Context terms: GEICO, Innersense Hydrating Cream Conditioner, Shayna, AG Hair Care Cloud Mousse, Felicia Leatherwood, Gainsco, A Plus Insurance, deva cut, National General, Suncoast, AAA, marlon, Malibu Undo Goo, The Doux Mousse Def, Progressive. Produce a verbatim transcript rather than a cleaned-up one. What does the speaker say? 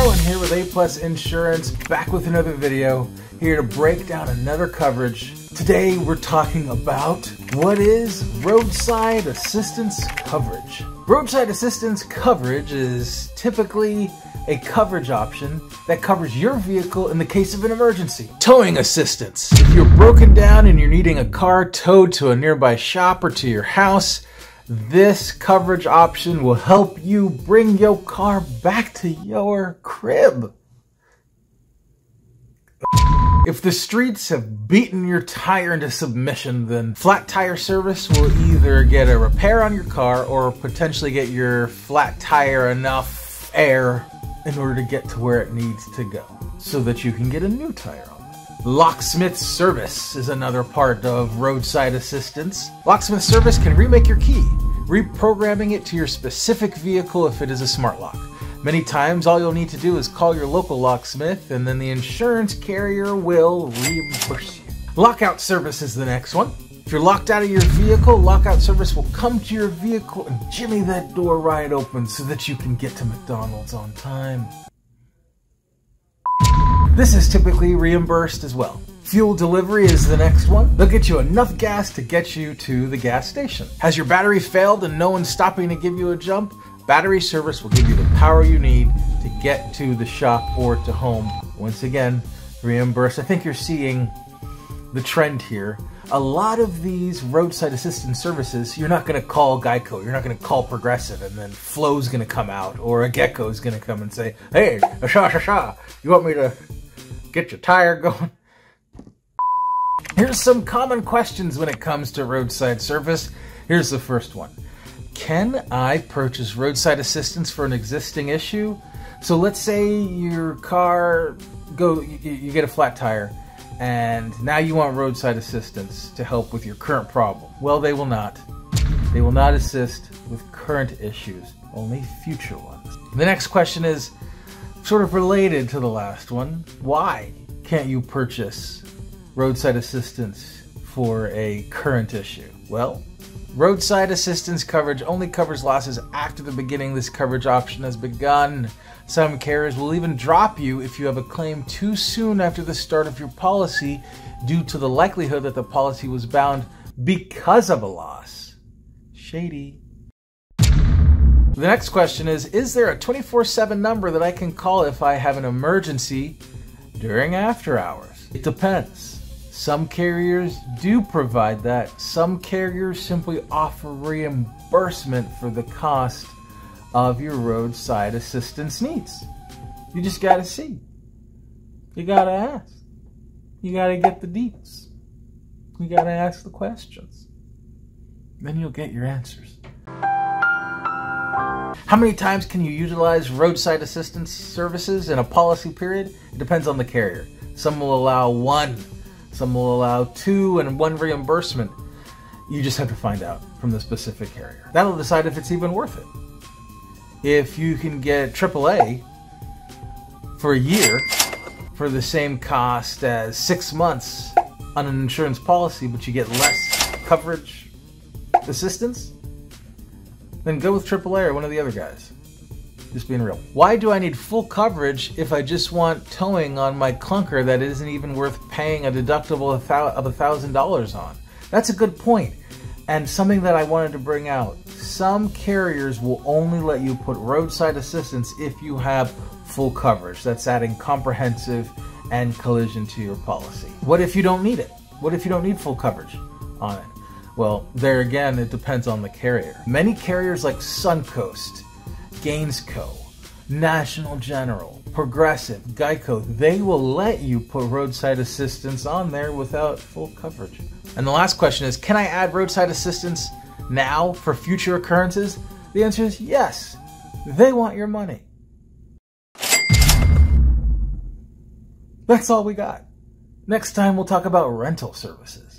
Marlon here with A Plus Insurance, back with another video, here to break down another coverage. Today we're talking about what is roadside assistance coverage. Roadside assistance coverage is typically a coverage option that covers your vehicle in the case of an emergency. Towing assistance. If you're broken down and you're needing a car towed to a nearby shop or to your house, this coverage option will help you bring your car back to your crib. If the streets have beaten your tire into submission, then Flat Tire Service will either get a repair on your car or potentially get your flat tire enough air in order to get to where it needs to go so that you can get a new tire on. Locksmith service is another part of roadside assistance. Locksmith service can remake your key, reprogramming it to your specific vehicle if it is a smart lock. Many times, all you'll need to do is call your local locksmith, and then the insurance carrier will reimburse you. Lockout service is the next one. If you're locked out of your vehicle, lockout service will come to your vehicle and jimmy that door right open so that you can get to McDonald's on time. This is typically reimbursed as well. Fuel delivery is the next one. They'll get you enough gas to get you to the gas station. Has your battery failed and no one's stopping to give you a jump? Battery service will give you the power you need to get to the shop or to home. Once again, reimbursed. I think you're seeing the trend here. A lot of these roadside assistance services, you're not gonna call GEICO, you're not gonna call Progressive, and then Flo's gonna come out, or a Gecko's gonna come and say, hey, sha sha sha, you want me to get your tire going? Here's some common questions when it comes to roadside service. Here's the first one. Can I purchase roadside assistance for an existing issue? So let's say your car, go, you, you get a flat tire, and now you want roadside assistance to help with your current problem. Well, they will not. They will not assist with current issues, only future ones. The next question is, sort of related to the last one, why can't you purchase roadside assistance for a current issue? Well, roadside assistance coverage only covers losses after the beginning this coverage option has begun. Some carriers will even drop you if you have a claim too soon after the start of your policy due to the likelihood that the policy was bound because of a loss. Shady. The next question is, is there a twenty-four seven number that I can call if I have an emergency during after hours? It depends. Some carriers do provide that. Some carriers simply offer reimbursement for the cost of your roadside assistance needs. You just gotta see. You gotta ask. You gotta get the deets. You gotta ask the questions. Then you'll get your answers. How many times can you utilize roadside assistance services in a policy period? It depends on the carrier. Some will allow one, some will allow two, and one reimbursement. You just have to find out from the specific carrier. That'll decide if it's even worth it. If you can get triple A for a year for the same cost as six months on an insurance policy, but you get less coverage assistance, then go with triple A or one of the other guys. Just being real. Why do I need full coverage if I just want towing on my clunker that isn't even worth paying a deductible of one thousand dollars on? That's a good point, and something that I wanted to bring out. Some carriers will only let you put roadside assistance if you have full coverage. That's adding comprehensive and collision to your policy. What if you don't need it? What if you don't need full coverage on it? Well, there again, it depends on the carrier. Many carriers like Suncoast, Gainsco, National General, Progressive, GEICO, they will let you put roadside assistance on there without full coverage. And the last question is, can I add roadside assistance now for future occurrences? The answer is yes. They want your money. That's all we got. Next time, we'll talk about rental services.